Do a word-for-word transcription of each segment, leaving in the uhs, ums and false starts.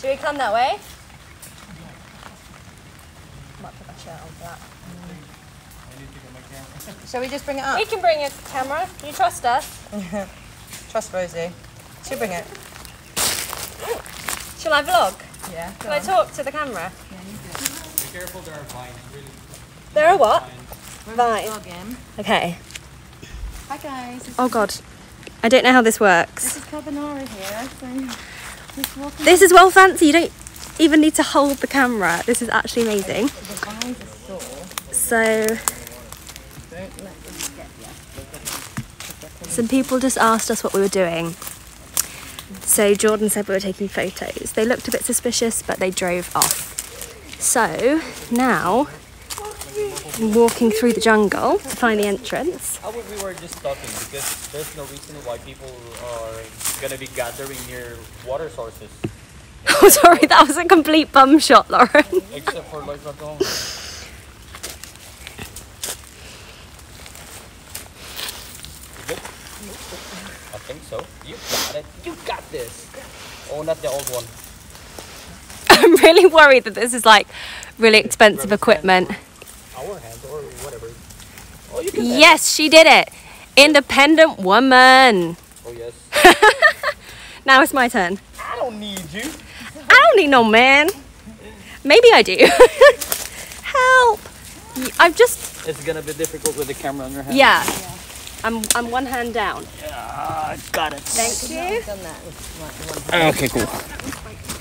Should we come that way? I might put my shirt on for that. Shall we just bring it up? We can bring it, camera. You trust us. Trust Rosie. She'll bring it. Shall I vlog? Yeah. Shall I talk to the camera? Yeah, you do. Be careful, there are vines. Really. There are what? Vines. Vine. Okay. Hi guys. Oh God. I don't know how this works. This is Cabanara here. So just walking this is well fancy. You don't even need to hold the camera. This is actually amazing. The vines are sore. So... Don't let them get you. Some people just asked us what we were doing. So Jordan said we were taking photos. They looked a bit suspicious, but they drove off. So now I'm walking through the jungle to find the entrance. I would, we were just talking because there's no reason why people are going to be gathering near water sources. Oh, sorry, that was a complete bum shot, Lauren. Except for like not going. I think so. You got it. You got this. Oh, not the old one. I'm really worried that this is like really expensive equipment. Our hands or whatever. Oh, you can yes, she did it. Independent woman. Oh, yes. Now it's my turn. I don't need you. I don't need no man. Maybe I do. Help. I'm just... It's going to be difficult with the camera on your hand. Yeah. yeah. I'm, I'm one hand down. Yeah, got it. Thank you. Oh, okay, cool.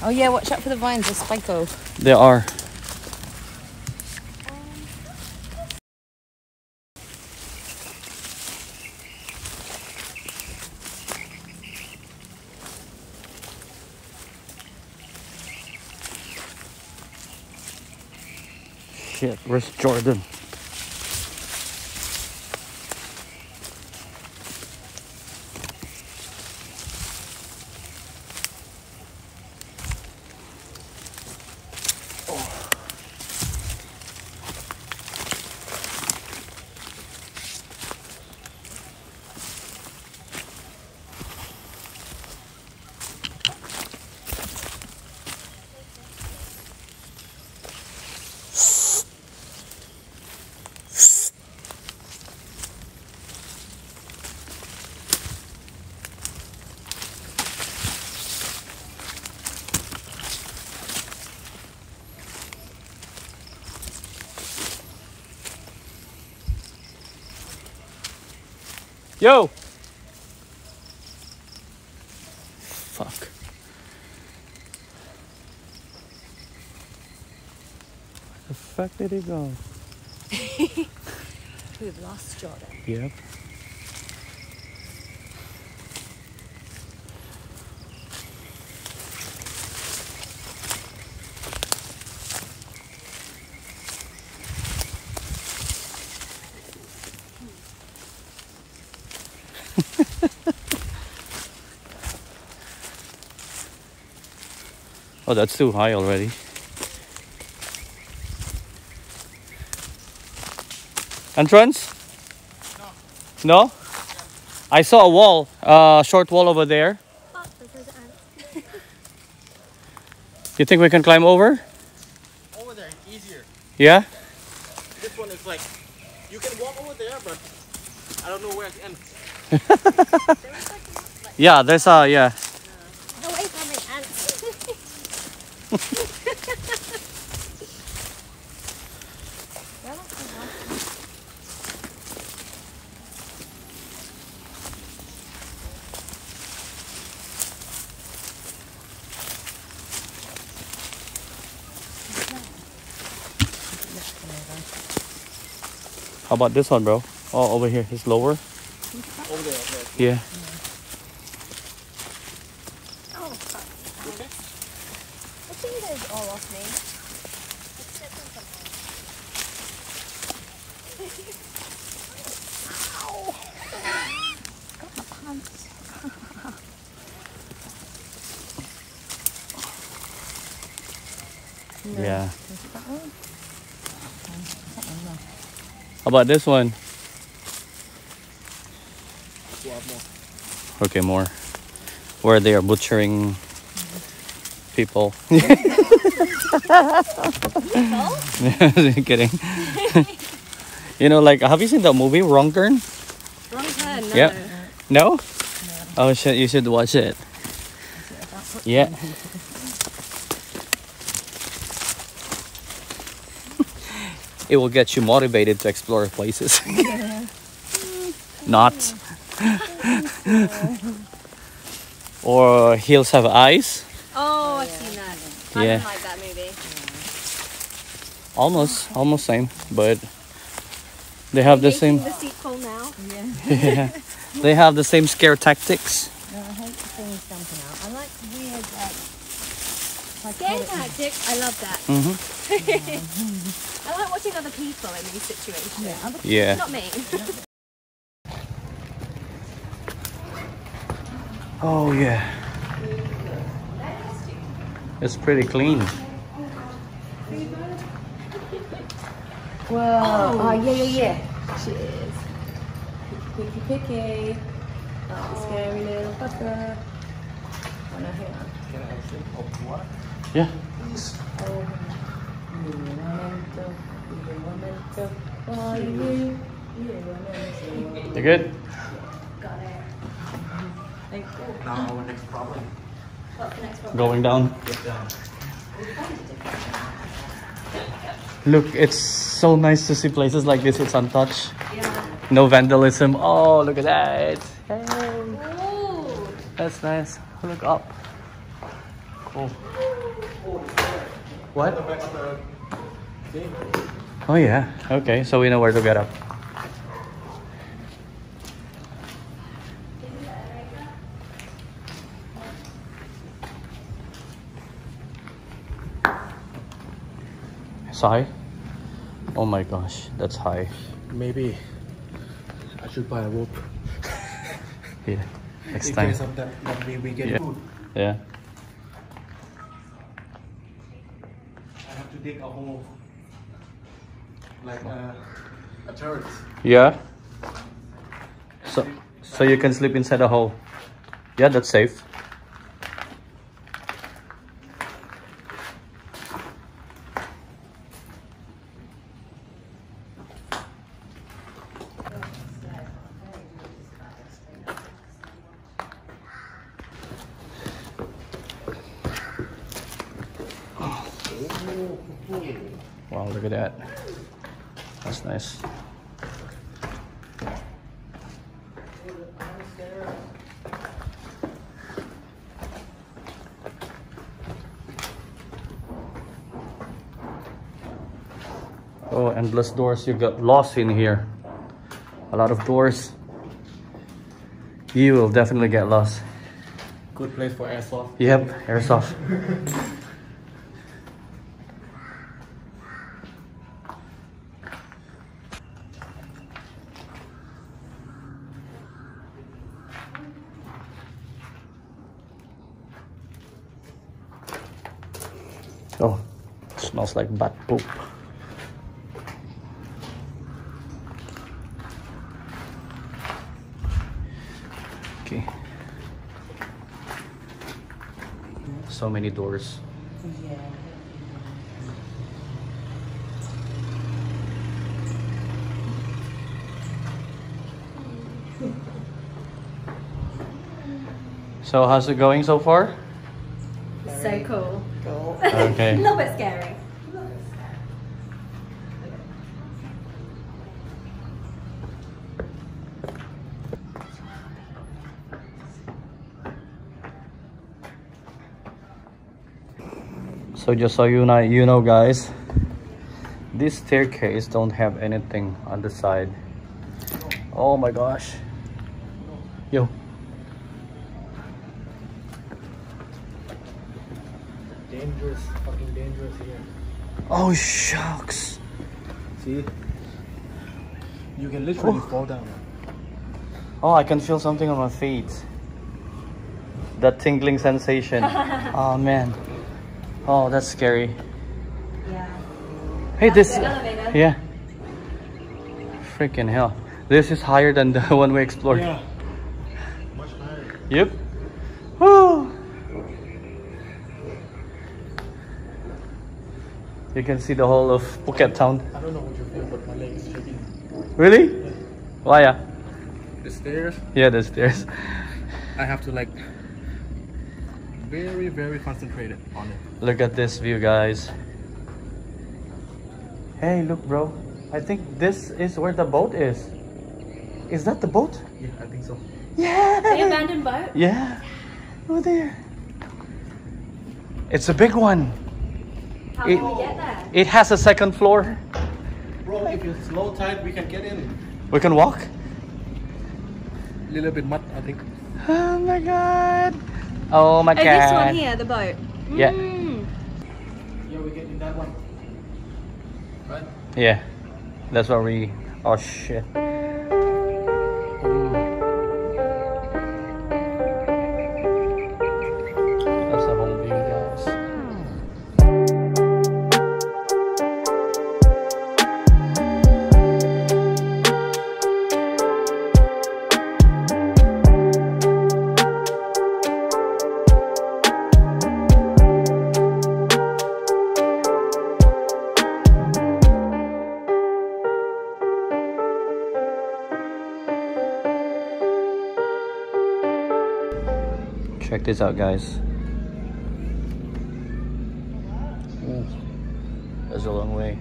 Oh yeah, watch out for the vines, they're spiky. They are. Shit, where's Jordan? Yo! Fuck. Where the fuck did he go? We've lost Jordan. Yep. Oh, that's too high already. Entrance? No. No? I saw a wall, a uh, short wall over there. Oh, there's an ant. You think we can climb over? Over there, easier. Yeah? This one is like, you can walk over there, but I don't know where it ends. Yeah, there's a, yeah. How about this one, bro? Oh, over here. It's lower. Over there, over there. Yeah. Oh, fuck. Okay. I think it is all off me. Ow! I got my pants. No. Yeah. Is it that one? How about this one? More. Okay, more. Where they are butchering people. People? Kidding. You know, like, have you seen the movie Wrong Turn? Wrong Turn, no. Yep. No? No? Oh shit, you should watch it. Yeah. It will get you motivated to explore places. Not. Or Hills Have Eyes. Oh, I've seen that. I yeah. don't like that movie. Almost, almost same, but they have the same. The sequel now. Yeah. Yeah. They have the same scare tactics. No, I hate the things jumping out. I like weird, like, scare tactics. I love that. Mm-hmm. I like watching other people in these situations. Yeah. Other people, yeah. Not me. Oh yeah, it's pretty clean. Whoa! Oh, oh yeah, yeah, yeah. Cheers. Picky, picky. Oh, scary little fucker. Oh no, hang on. Can I actually pop what? Yeah. Oh. You're good. Got it. Now our next problem. What's the next problem? Going down. Get down. Look, it's so nice to see places like this. It's untouched. Yeah. No vandalism. Oh, look at that. Hey. That's nice. Look up. Cool. What? Oh yeah. Okay, so we know where to get up. High? Oh my gosh, that's high. Maybe I should buy a rope. Yeah, next time. That, that way we get yeah. food. Yeah. I have to dig a hole, like a, a turret. Yeah. So, so you can sleep inside a hole. Yeah, that's safe. Wow, look at that. That's nice. Oh, endless doors. You got lost in here. A lot of doors. You will definitely get lost. Good place for airsoft. Yep, airsoft. Oh, it smells like bat poop. Okay. So many doors. Yeah. So how's it going so far? So cool. Okay. A little bit scary. A little bit scary. So just so you know, you know guys, this staircase don't have anything on the side. Oh my gosh. Yo. Dangerous, fucking dangerous here. Oh shucks. See? You can literally oh. fall down. Oh, I can feel something on my feet. That tingling sensation. Oh man. Oh, that's scary. Yeah. Hey, that's this elevator. Yeah. Freaking hell. This is higher than the one we explored. Yeah. Much higher. Yep. Woo! You can see the whole of Phuket town. I don't know what you feel, but my leg is shaking. Really? Yeah. Why? Yeah? The stairs? Yeah, the stairs. I have to like very, very concentrated on it. Look at this view, guys. Hey, look, bro. I think this is where the boat is. Is that the boat? Yeah, I think so. Yeah! The abandoned boat? Yeah. Over there. It's a big one. How it, can we get there? It has a second floor. Bro, if it's low tide, we can get in. We can walk? A little bit mud, I think. Oh my god. Oh my oh, god. This one here, the boat. Mm. Yeah. Yeah, we get in that one. Right? Yeah. That's where we... Oh shit. Check this out, guys. Ooh, that's a long way.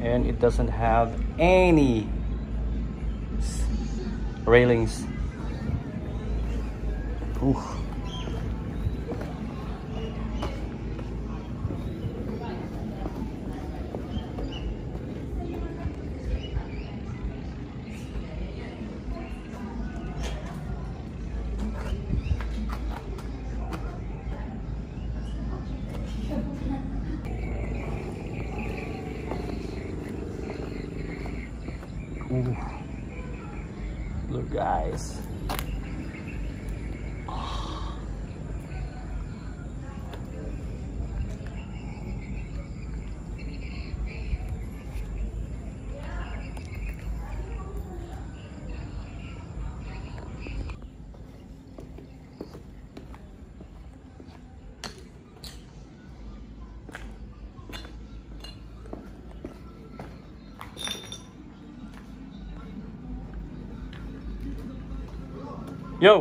And it doesn't have any railings. Ooh. Ooh. Look, guys. Oh. Yo,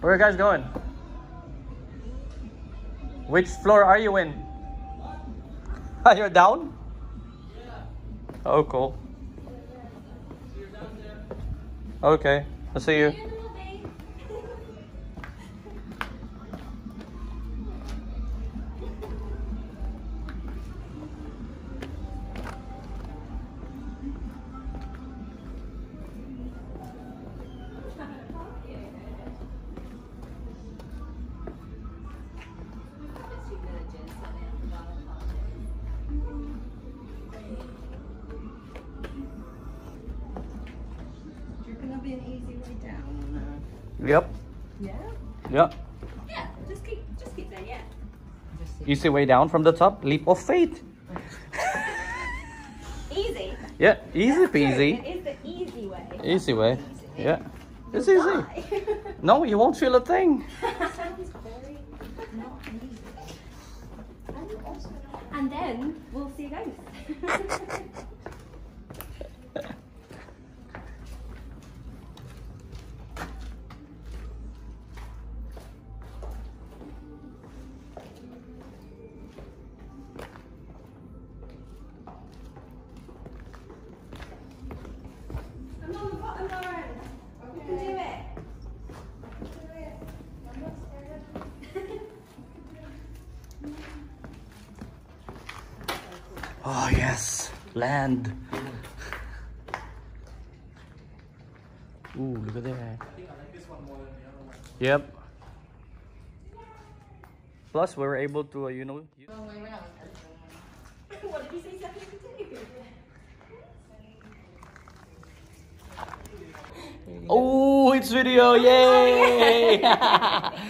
where are you guys going? Which floor are you in? You're down? Yeah. Oh, cool. So you're down there. Okay, I'll see you. Yep. Yeah? Yep. Yeah, just keep, just keep there, yeah. Easy way down from the top, leap of faith. Easy. Yeah, easy peasy. It's the easy way. Easy way, easy. Yeah. It's You'll easy. No, you won't feel a thing. That sounds very not easy. And, also not... and then, we'll see ghosts. Oh yes, land. Ooh, look at that. Yep. Plus, we were able to, uh, you know. What did you say? seventy-two. Oh, it's video! Yay!